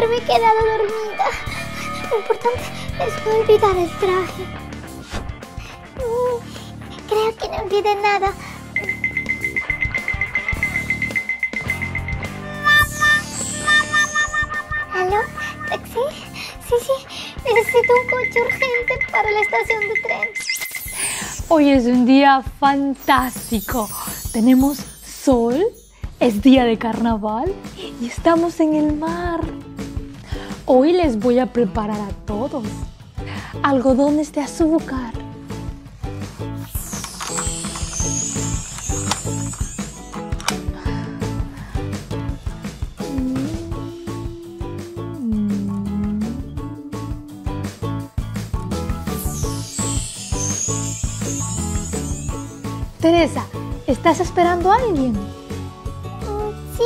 haberme quedado dormida. Lo importante es no olvidar el traje. Creo que no olvidé nada. ¿Aló? ¿Taxi? Sí. Necesito un coche urgente para la estación de tren. Hoy es un día fantástico. Tenemos sol, es día de carnaval y estamos en el mar. Hoy les voy a preparar a todos algodones de azúcar. Teresa, ¿estás esperando a alguien? Sí,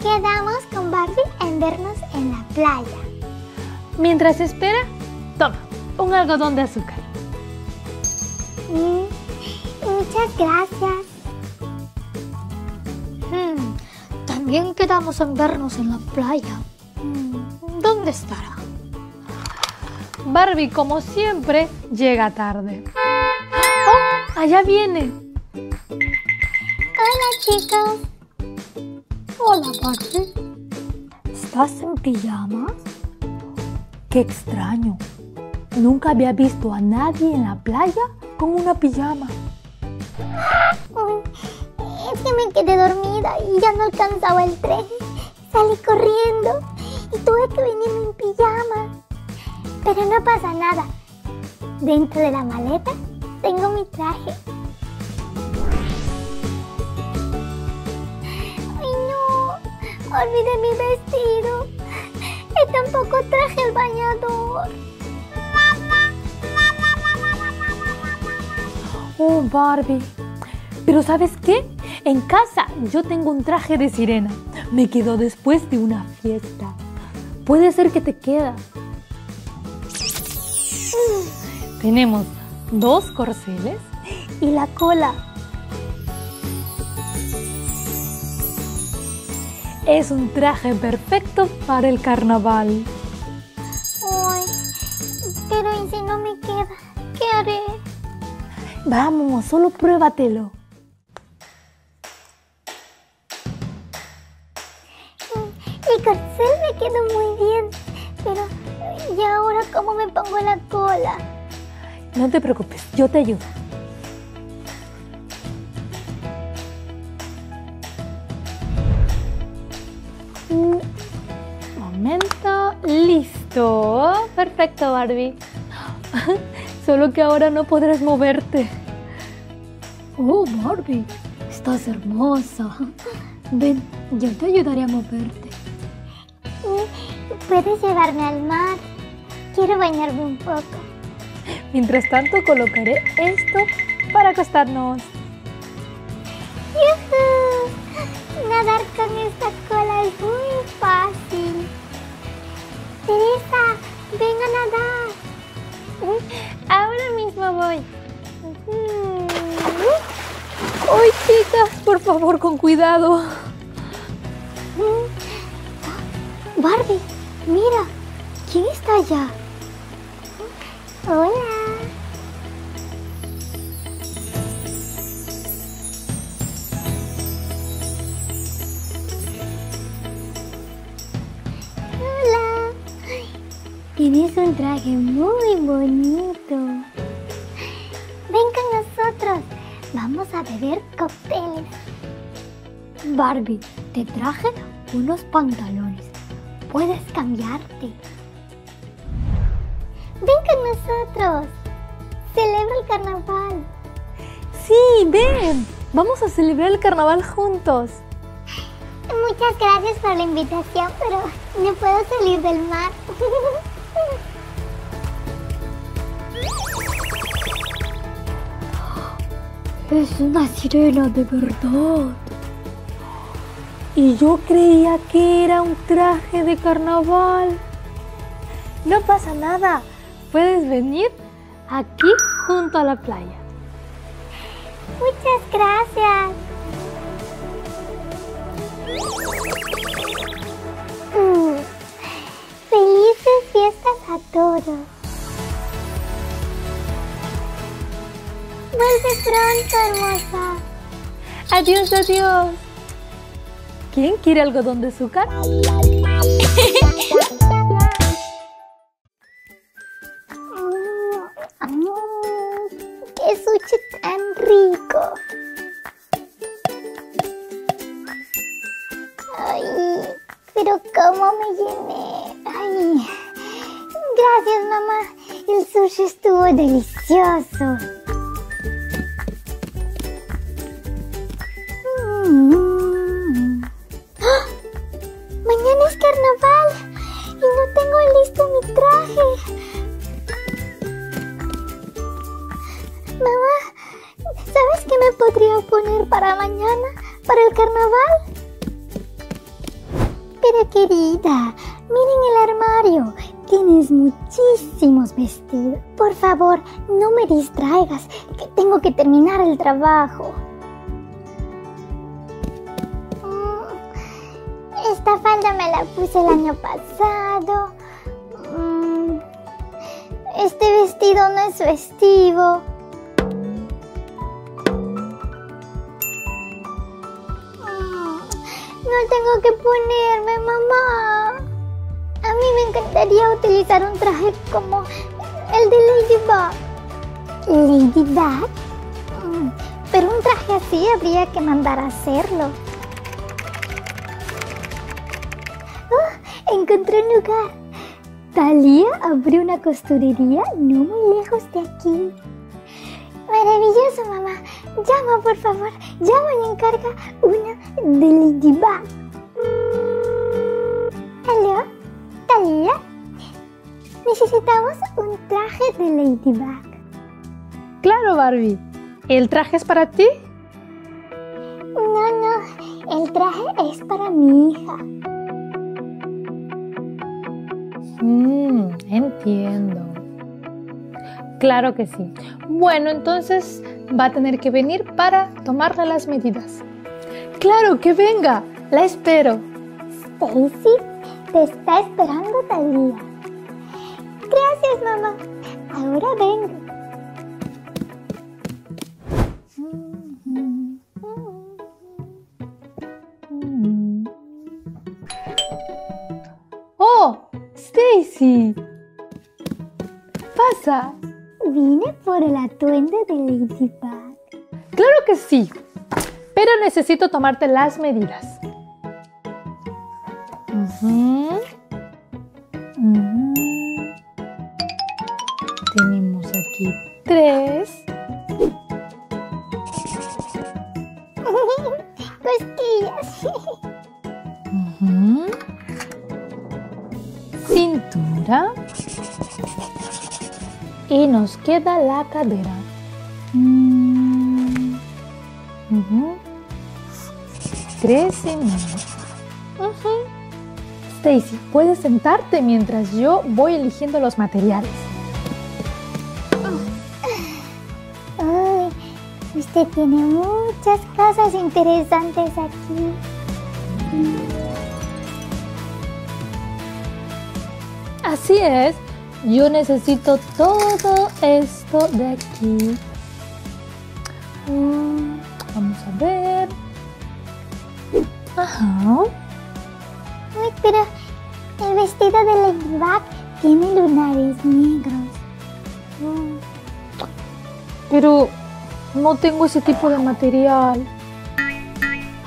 quedamos con Barbie en vernos en la playa. Mientras espera, toma un algodón de azúcar. Muchas gracias. También quedamos en vernos en la playa. ¿Dónde estará? Barbie, como siempre, llega tarde. ¡Oh! ¡Allá viene! Hola, chicas. Hola, Barbie. ¿Estás en pijamas? Qué extraño. Nunca había visto a nadie en la playa con una pijama. Es que me quedé dormida y ya no alcanzaba el tren. Salí corriendo y tuve que venirme en pijama. Pero no pasa nada. Dentro de la maleta tengo mi traje. Olvidé mi vestido y tampoco traje el bañador. Oh, Barbie. Pero ¿sabes qué? En casa yo tengo un traje de sirena. Me quedó después de una fiesta. Puede ser que te queda. Tenemos 2 corceles y la cola. Es un traje perfecto para el carnaval. Uy, pero ¿y si no me queda? ¿Qué haré? Vamos, solo pruébatelo. El corcel me quedó muy bien, pero ¿y ahora cómo me pongo la cola? No te preocupes, yo te ayudo. Un momento, listo. Perfecto, Barbie. Solo que ahora no podrás moverte. Oh, Barbie, estás hermosa. Ven, yo te ayudaré a moverte. ¿Puedes llevarme al mar? Quiero bañarme un poco. Mientras tanto, colocaré esto para acostarnos. ¡Yujú! Nadar con esta cola es muy fácil. Teresa, ven a nadar. Ahora mismo voy. ¡Ay, chicas! Por favor, con cuidado. Barbie, mira. ¿Quién está allá? Hola. Tienes un traje muy bonito. Ven con nosotros. Vamos a beber cócteles. Barbie, te traje unos pantalones. Puedes cambiarte. Ven con nosotros. Celebra el carnaval. Sí, ven. Vamos a celebrar el carnaval juntos. Muchas gracias por la invitación, pero no puedo salir del mar. Es una sirena de verdad. Y yo creía que era un traje de carnaval. No pasa nada. Puedes venir aquí junto a la playa. Muchas gracias. fiestas a todos. Vuelve pronto, hermosa. Adiós, adiós. ¿Quién quiere algodón de azúcar? ¡Qué sushi tan rico! ¡Ay! Pero cómo me llené. ¡Ay! Gracias, mamá. El sushi estuvo delicioso. ¡Oh! Mañana es carnaval y no tengo listo mi traje. Mamá, ¿sabes qué me podría poner para mañana, para el carnaval? Pero querida, miren el armario. Tienes muchísimos vestidos. Por favor, no me distraigas, que tengo que terminar el trabajo. Esta falda me la puse el año pasado. Este vestido no es festivo. No tengo que ponerme, mamá. A mí me encantaría utilizar un traje como el de Ladybug. ¿Ladybug? Pero un traje así habría que mandar a hacerlo. ¡Oh! Encontré un lugar. Talía abrió una costurería no muy lejos de aquí. Maravilloso, mamá. Llama, por favor. Llama y encarga una de Ladybug. ¿Aló? ¿Talía? Necesitamos un traje de Ladybug. Claro, Barbie. ¿El traje es para ti? No, no. El traje es para mi hija. Entiendo. Claro que sí. Bueno, entonces va a tener que venir para tomarle las medidas. ¡Claro que venga! ¡La espero! Stacy, te está esperando Talía. Gracias, mamá. Ahora vengo. ¡Oh! ¡Stacy! ¡Pasa! Vine por el atuendo de Ladybug. ¡Claro que sí! Pero necesito tomarte las medidas. Tenemos aquí 3. Cosquillas. Cintura. Y nos queda la cadera. Stacy, puedes sentarte mientras yo voy eligiendo los materiales. Uy, usted tiene muchas cosas interesantes aquí. Así es, yo necesito todo esto de aquí. Vamos a ver. Ajá. Uy, pero el vestido de Ladybug tiene lunares negros. Pero no tengo ese tipo de material.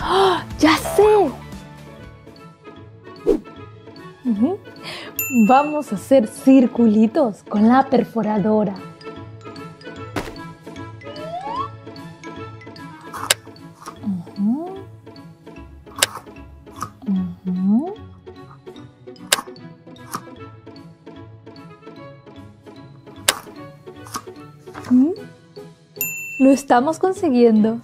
¡Oh, ya sé! Vamos a hacer circulitos con la perforadora. Lo estamos consiguiendo.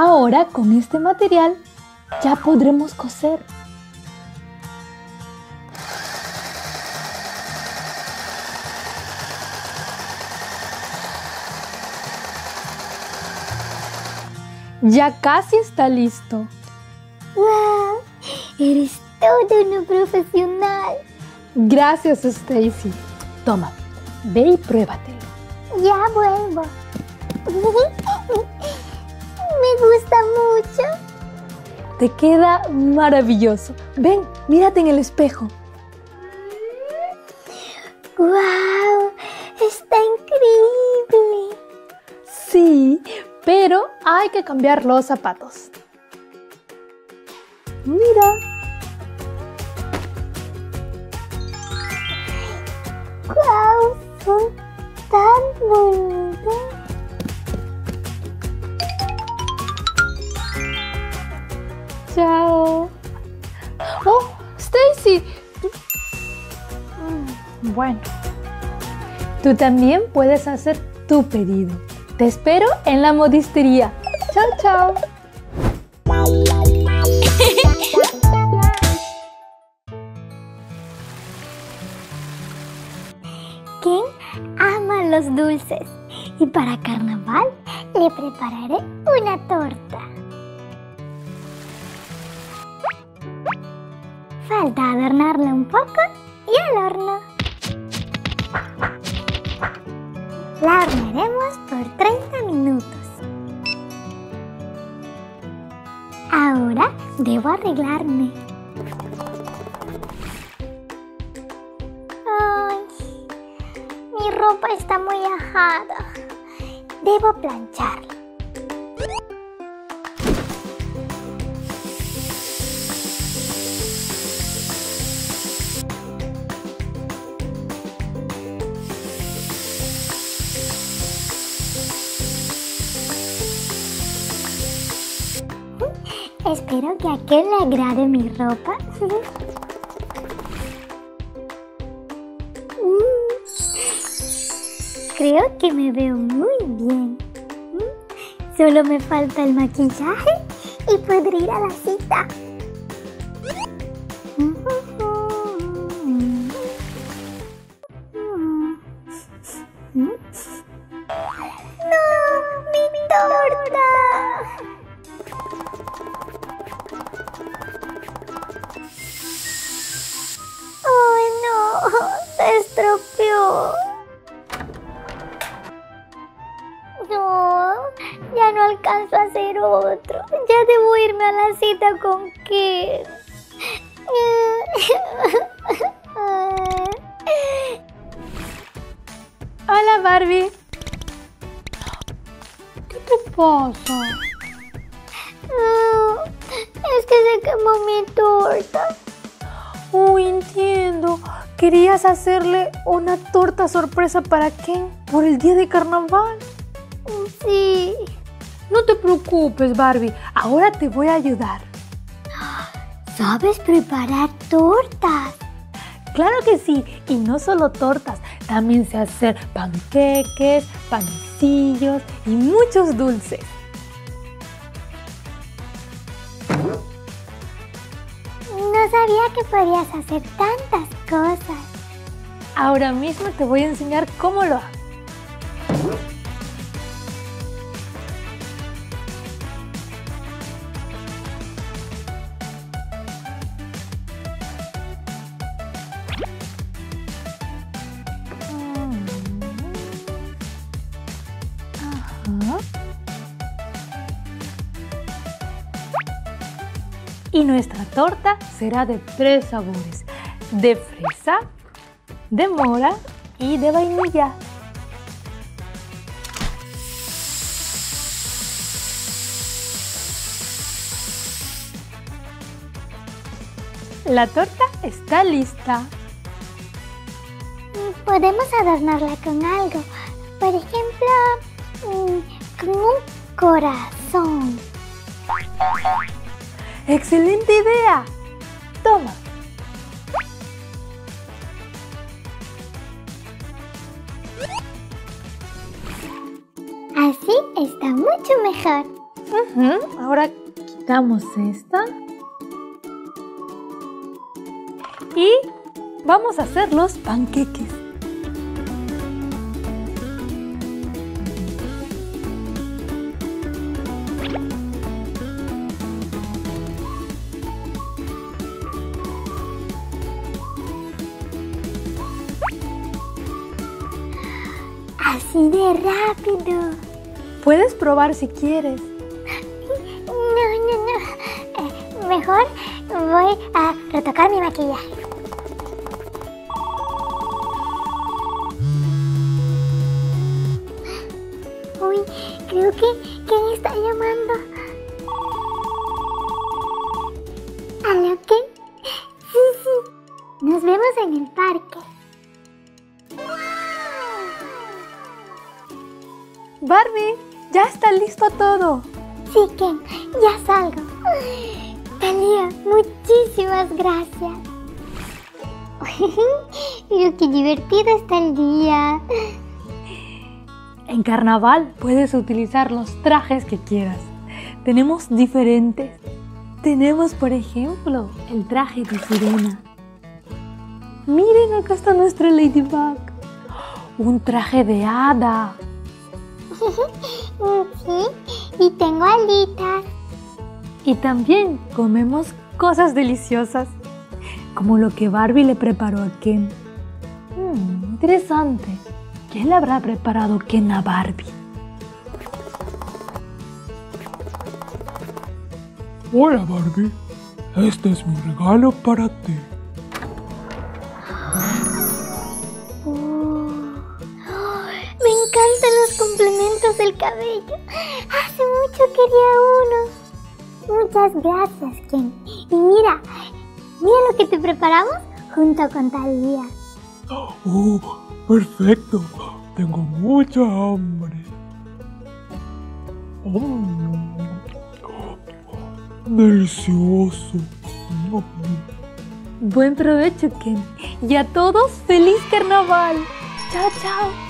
Ahora con este material ya podremos coser. Ya casi está listo. ¡Wow! ¡Eres todo una profesional! Gracias, Stacy. Toma, ve y pruébatelo. Ya vuelvo. Me gusta mucho. Te queda maravilloso. Ven, mírate en el espejo. ¡Wow! ¡Está increíble! Sí, pero hay que cambiar los zapatos. Mira. ¡Guau! Son tan bonitos. Chao. ¡Oh, Stacy! Bueno, tú también puedes hacer tu pedido. Te espero en la modistería. Chao, chao. Ken ama los dulces y para carnaval le prepararé una torta. Falta adornarla un poco y al horno. La hornearemos por 30 minutos. Ahora debo arreglarme. Ay, mi ropa está muy ajada. Debo plancharla. Espero que a Ken le agrade mi ropa. Creo que me veo muy bien. Solo me falta el maquillaje y podré ir a la cita. ¿Con qué? Hola, Barbie. ¿Qué te pasa? Es que se quemó mi torta. Uy, entiendo. Querías hacerle una torta sorpresa para Ken por el día de carnaval. Sí. No te preocupes, Barbie. Ahora te voy a ayudar. ¿Sabes preparar tortas? Claro que sí, y no solo tortas, también sé hacer panqueques, panecillos y muchos dulces. No sabía que podías hacer tantas cosas. Ahora mismo te voy a enseñar cómo lo hago. Y nuestra torta será de 3 sabores, de fresa, de mora y de vainilla. La torta está lista. Podemos adornarla con algo, por ejemplo, con un corazón. ¡Excelente idea! ¡Toma! Así está mucho mejor. Ahora quitamos esta. Y vamos a hacer los panqueques. ¡Así de rápido! Puedes probar si quieres. No. Mejor voy a retocar mi maquillaje. Uy, creo que Ken está llamando. ¿Aló, Ken? Sí. Nos vemos en el parque. Barbie, ya está listo todo. Sí, Ken, ya salgo. Talía, muchísimas gracias. Pero qué divertido está el día. En carnaval puedes utilizar los trajes que quieras. Tenemos diferentes. Tenemos, por ejemplo, el traje de sirena. Miren, acá está nuestra Ladybug. Un traje de hada. Sí, y tengo alitas. Y también comemos cosas deliciosas, como lo que Barbie le preparó a Ken. Interesante. ¿Qué le habrá preparado Ken a Barbie? Hola, Barbie. Este es mi regalo para ti. Complementos del cabello. Hace mucho quería uno. Muchas gracias, Ken. Y mira lo que te preparamos junto con Talía. ¡Oh, perfecto! Tengo mucha hambre. ¡Delicioso! Buen provecho, Ken. Y a todos, ¡feliz carnaval! ¡Chao, chao!